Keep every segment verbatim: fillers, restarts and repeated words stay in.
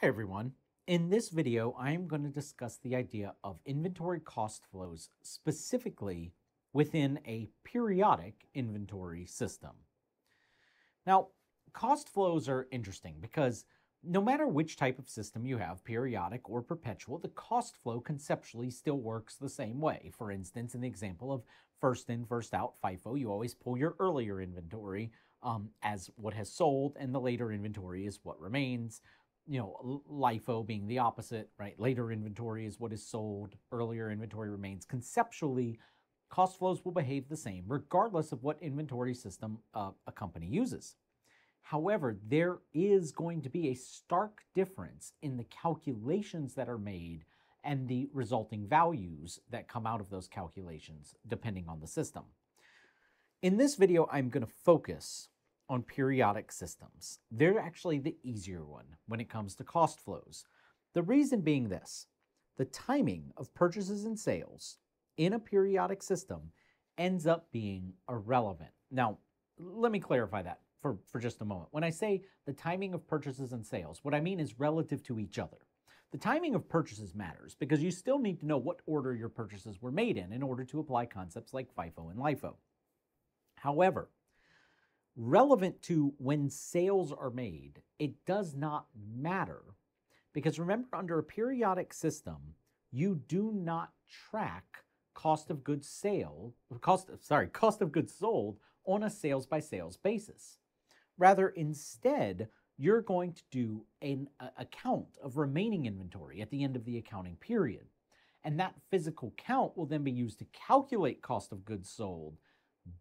Hi everyone. In this video, I am going to discuss the idea of inventory cost flows specifically within a periodic inventory system. Now, cost flows are interesting because no matter which type of system you have, periodic or perpetual, the cost flow conceptually still works the same way. For instance, in the example of first in, first out, FIFO, you always pull your earlier inventory um, as what has sold, and the later inventory is what remains. You know, LIFO being the opposite, right? Later inventory is what is sold, earlier inventory remains. Conceptually, cost flows will behave the same regardless of what inventory system uh, a company uses. However, there is going to be a stark difference in the calculations that are made and the resulting values that come out of those calculations depending on the system. In this video, I'm going to focus on periodic systems. They're actually the easier one when it comes to cost flows. The reason being this: the timing of purchases and sales in a periodic system ends up being irrelevant. Now, let me clarify that for, for just a moment. When I say the timing of purchases and sales, what I mean is relative to each other. The timing of purchases matters because you still need to know what order your purchases were made in in order to apply concepts like FIFO and LIFO. However, relevant to when sales are made, it does not matter because remember, under a periodic system, you do not track cost of goods sale, cost, sorry, cost of goods sold on a sales by sales basis. Rather, instead, you're going to do an account of remaining inventory at the end of the accounting period. And that physical count will then be used to calculate cost of goods sold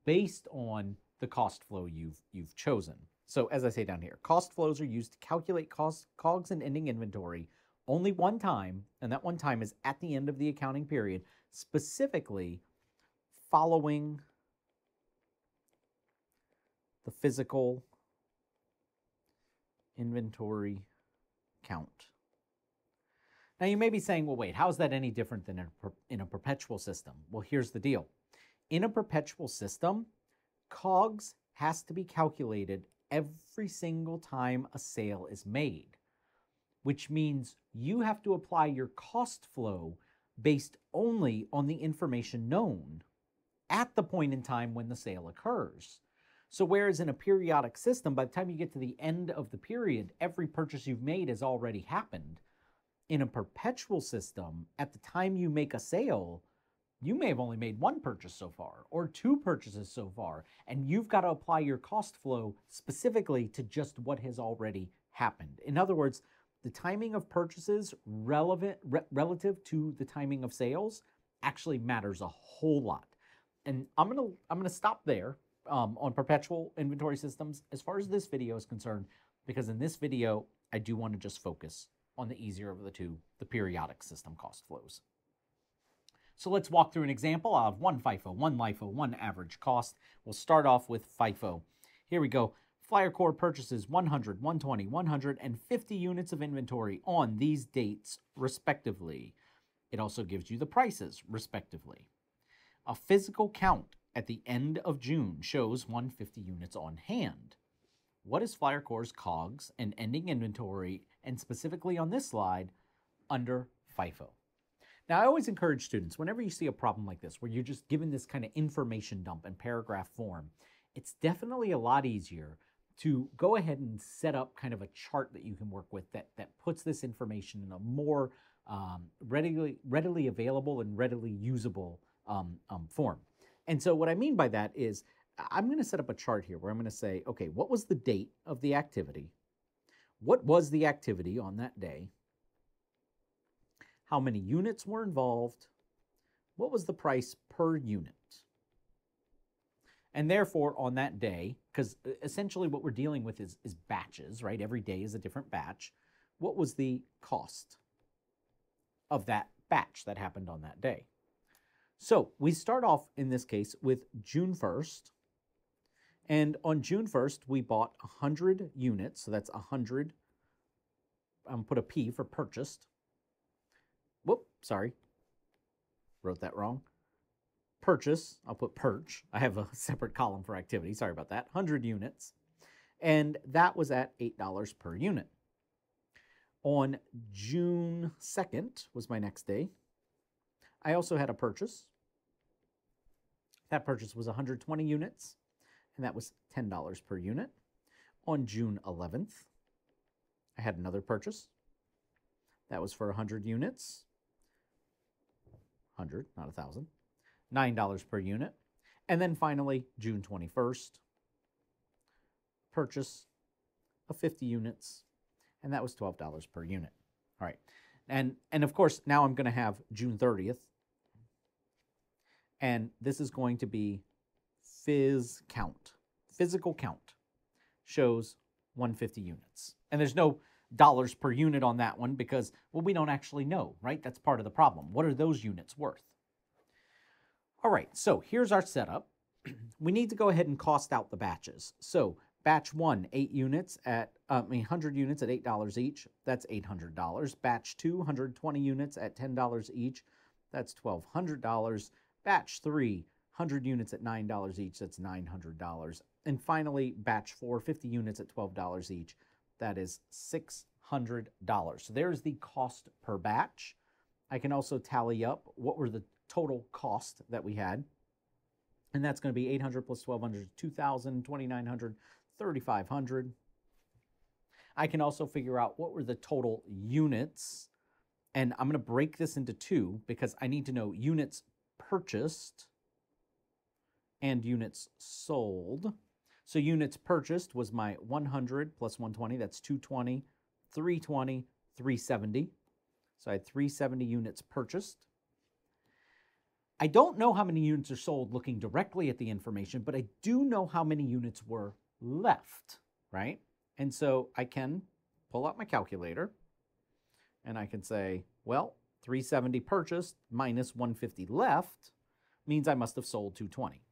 based on the cost flow you've, you've chosen. So as I say down here, cost flows are used to calculate cost, COGS and ending inventory only one time, and that one time is at the end of the accounting period, specifically following the physical inventory count. Now you may be saying, well, wait, how is that any different than in a, in a perpetual system? Well, here's the deal. In a perpetual system, COGS has to be calculated every single time a sale is made, which means you have to apply your cost flow based only on the information known at the point in time when the sale occurs. So whereas in a periodic system, by the time you get to the end of the period, every purchase you've made has already happened. In a perpetual system, at the time you make a sale, you may have only made one purchase so far or two purchases so far, and you've got to apply your cost flow specifically to just what has already happened. In other words, the timing of purchases relevant re relative to the timing of sales actually matters a whole lot. And I'm gonna I'm gonna stop there um, on perpetual inventory systems as far as this video is concerned, because in this video I do want to just focus on the easier of the two, the periodic system cost flows. So let's walk through an example. I'll have one FIFO, one LIFO, one average cost. We'll start off with FIFO. Here we go. Flyer Core purchases one hundred, one hundred twenty, one hundred fifty units of inventory on these dates, respectively. It also gives you the prices, respectively. A physical count at the end of June shows one hundred fifty units on hand. What is Flyer Core's COGS and ending inventory, and specifically on this slide, under FIFO? Now, I always encourage students, whenever you see a problem like this, where you're just given this kind of information dump in paragraph form, it's definitely a lot easier to go ahead and set up kind of a chart that you can work with that, that puts this information in a more um, readily, readily available and readily usable um, um, form. And so what I mean by that is I'm going to set up a chart here where I'm going to say, okay, what was the date of the activity? What was the activity on that day? How many units were involved? What was the price per unit? And therefore, on that day, because essentially what we're dealing with is, is batches, right? Every day is a different batch. What was the cost of that batch that happened on that day? So we start off, in this case, with June first. And on June first, we bought one hundred units. So that's one hundred. I'm going to put a P for purchased. Whoop, sorry, wrote that wrong. Purchase, I'll put perch. I have a separate column for activity, sorry about that, one hundred units. And that was at eight dollars per unit. On June second was my next day. I also had a purchase. That purchase was one hundred twenty units, and that was ten dollars per unit. On June eleventh, I had another purchase. That was for one hundred units. one hundred, not one thousand. nine dollars per unit. And then finally, June twenty-first, purchase of fifty units, and that was twelve dollars per unit. All right. And, and of course, now I'm going to have June thirtieth, and this is going to be phys count. Physical count shows one hundred fifty units. And there's no dollars per unit on that one because, well, we don't actually know, right? That's part of the problem. What are those units worth? All right, so here's our setup. We need to go ahead and cost out the batches. So batch one, eight units at, uh, I mean, one hundred units at eight dollars each. That's eight hundred dollars. Batch two, one hundred twenty units at ten dollars each. That's twelve hundred dollars. Batch three, one hundred units at nine dollars each. That's nine hundred dollars. And finally, batch four, fifty units at twelve dollars each. That is six hundred dollars. So there's the cost per batch. I can also tally up what were the total cost that we had, and that's going to be eight hundred plus twelve hundred, two thousand, twenty-nine hundred, thirty-five hundred. I can also figure out what were the total units, and I'm going to break this into two because I need to know units purchased and units sold. So units purchased was my one hundred plus one hundred twenty, that's two hundred twenty, three hundred twenty, three hundred seventy. So I had three hundred seventy units purchased. I don't know how many units are sold looking directly at the information, but I do know how many units were left, right? And so I can pull out my calculator and I can say, well, three hundred seventy purchased minus one hundred fifty left means I must have sold two hundred twenty.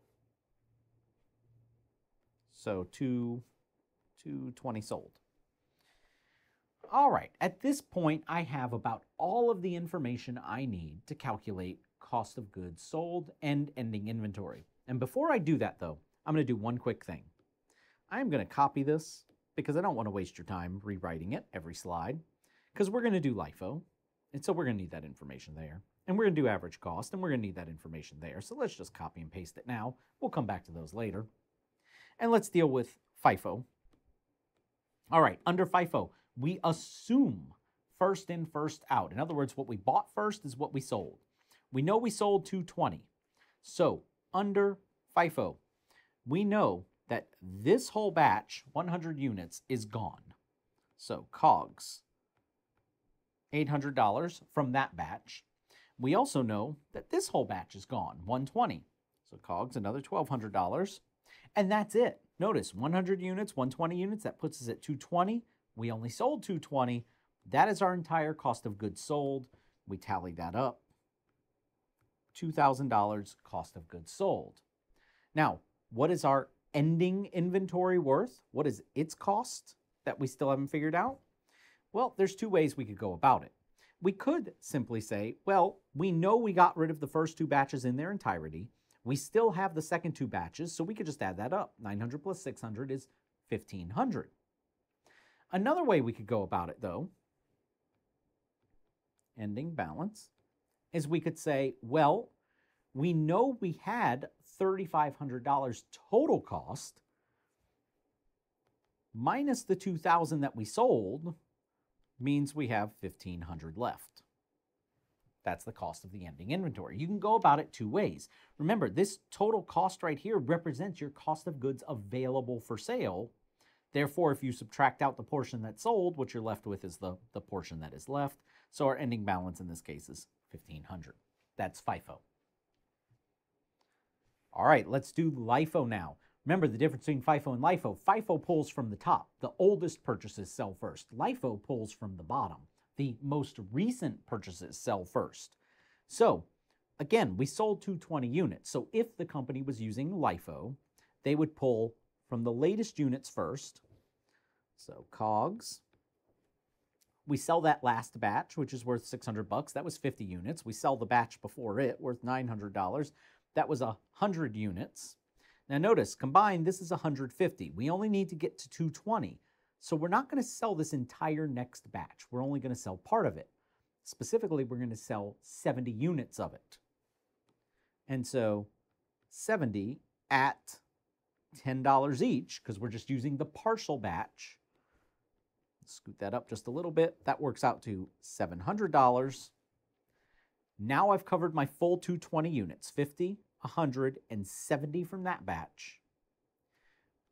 So two hundred twenty sold. All right, at this point, I have about all of the information I need to calculate cost of goods sold and ending inventory. And before I do that, though, I'm going to do one quick thing. I'm going to copy this because I don't want to waste your time rewriting it every slide, because we're going to do LIFO, and so we're going to need that information there. And we're going to do average cost, and we're going to need that information there. So let's just copy and paste it now. We'll come back to those later. And let's deal with FIFO. All right, under FIFO, we assume first in, first out. In other words, what we bought first is what we sold. We know we sold two hundred twenty. So under FIFO, we know that this whole batch, one hundred units, is gone. So COGS, eight hundred dollars from that batch. We also know that this whole batch is gone, one hundred twenty. So COGS, another twelve hundred dollars. And that's it. Notice, one hundred units, one hundred twenty units, that puts us at two hundred twenty. We only sold two hundred twenty. That is our entire cost of goods sold. We tally that up. two thousand dollars cost of goods sold. Now, what is our ending inventory worth? What is its cost that we still haven't figured out? Well, there's two ways we could go about it. We could simply say, well, we know we got rid of the first two batches in their entirety. We still have the second two batches, so we could just add that up. nine hundred plus six hundred is fifteen hundred. Another way we could go about it, though, ending balance, is we could say, well, we know we had thirty-five hundred dollars total cost minus the two thousand that we sold means we have fifteen hundred left. That's the cost of the ending inventory. You can go about it two ways. Remember, this total cost right here represents your cost of goods available for sale. Therefore, if you subtract out the portion that sold, what you're left with is the, the portion that is left. So our ending balance in this case is fifteen hundred. That's FIFO. All right, let's do LIFO now. Remember the difference between FIFO and LIFO. FIFO pulls from the top. The oldest purchases sell first. LIFO pulls from the bottom. The most recent purchases sell first. So, again, we sold two hundred twenty units. So if the company was using LIFO, they would pull from the latest units first. So COGS. We sell that last batch, which is worth six hundred bucks. That was fifty units. We sell the batch before it, worth nine hundred dollars. That was one hundred units. Now notice, combined, this is one hundred fifty. We only need to get to two hundred twenty. So we're not going to sell this entire next batch. We're only going to sell part of it. Specifically, we're going to sell seventy units of it. And so seventy at ten dollars each, because we're just using the partial batch. Scoot that up just a little bit. That works out to seven hundred dollars. Now I've covered my full two hundred twenty units, fifty, one hundred, and seventy from that batch.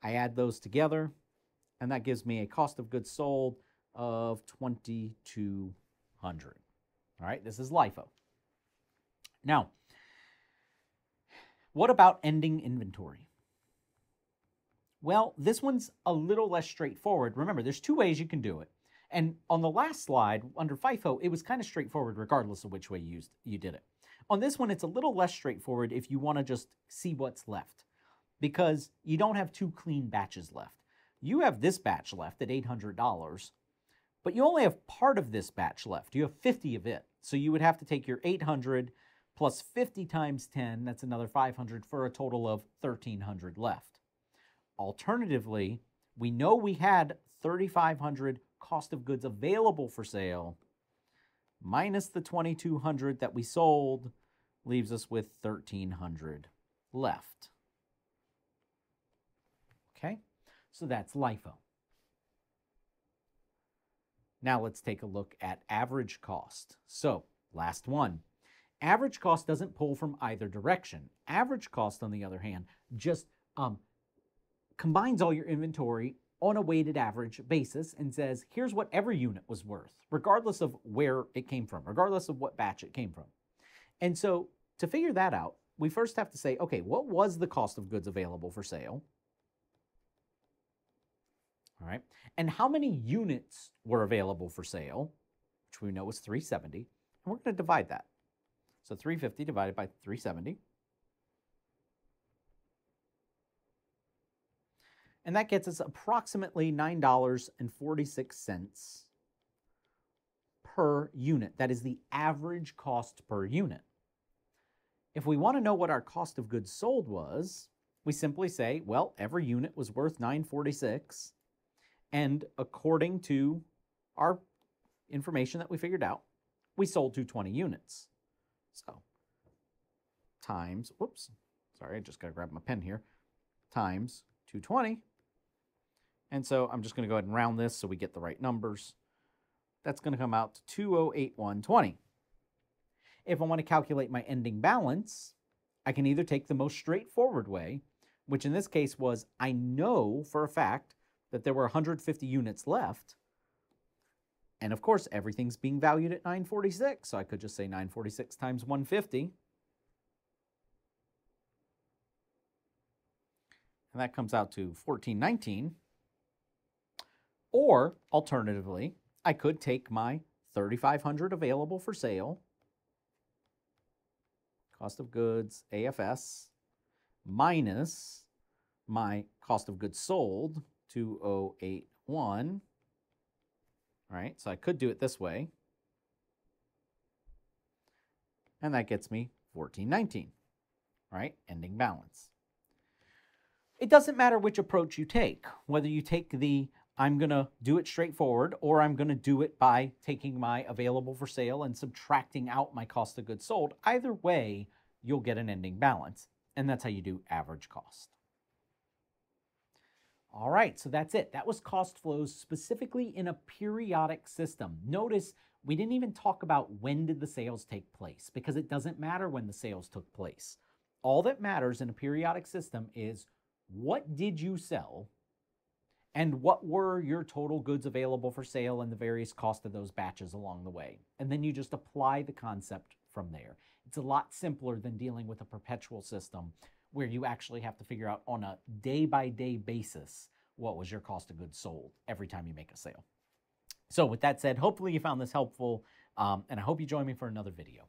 I add those together, and that gives me a cost of goods sold of twenty-two hundred dollars. All right, this is LIFO. Now, what about ending inventory? Well, this one's a little less straightforward. Remember, there's two ways you can do it. And on the last slide, under FIFO, it was kind of straightforward regardless of which way you used, you did it. On this one, it's a little less straightforward if you want to just see what's left, because you don't have two clean batches left. You have this batch left at eight hundred dollars, but you only have part of this batch left. You have fifty of it. So you would have to take your eight hundred plus fifty times ten, that's another five hundred, for a total of thirteen hundred left. Alternatively, we know we had thirty-five hundred cost of goods available for sale, minus the twenty-two hundred that we sold, leaves us with thirteen hundred left. Okay, so that's LIFO. Now let's take a look at average cost. So, last one. Average cost doesn't pull from either direction. Average cost, on the other hand, just um, combines all your inventory on a weighted average basis and says, here's what every unit was worth, regardless of where it came from, regardless of what batch it came from. And so, to figure that out, we first have to say, okay, what was the cost of goods available for sale? All right, and how many units were available for sale, which we know was three hundred seventy, and we're going to divide that. So three hundred fifty divided by three hundred seventy. And that gets us approximately nine dollars and forty-six cents per unit. That is the average cost per unit. If we want to know what our cost of goods sold was, we simply say, well, every unit was worth nine dollars and forty-six cents. And according to our information that we figured out, we sold two hundred twenty units. So times, whoops, sorry, I just got to grab my pen here, times two hundred twenty. And so I'm just going to go ahead and round this so we get the right numbers. That's going to come out to two thousand eighty-one dollars and twenty cents. If I want to calculate my ending balance, I can either take the most straightforward way, which in this case was I know for a fact that there were one hundred fifty units left. And of course, everything's being valued at nine dollars and forty-six cents, so I could just say nine dollars and forty-six cents times one hundred fifty. And that comes out to fourteen dollars and nineteen cents. Or, alternatively, I could take my thirty-five hundred available for sale, cost of goods, A F S, minus my cost of goods sold, two thousand eighty-one, right? So I could do it this way. And that gets me fourteen dollars and nineteen cents, right? Ending balance. It doesn't matter which approach you take, whether you take the I'm going to do it straightforward or I'm going to do it by taking my available for sale and subtracting out my cost of goods sold. Either way, you'll get an ending balance. And that's how you do average cost. All right, so that's it. That was cost flows specifically in a periodic system. Notice we didn't even talk about when did the sales take place, because it doesn't matter when the sales took place. All that matters in a periodic system is what did you sell and what were your total goods available for sale and the various cost of those batches along the way. And then you just apply the concept from there. It's a lot simpler than dealing with a perpetual system where you actually have to figure out on a day-by-day basis what was your cost of goods sold every time you make a sale. So with that said, hopefully you found this helpful, um, and I hope you join me for another video.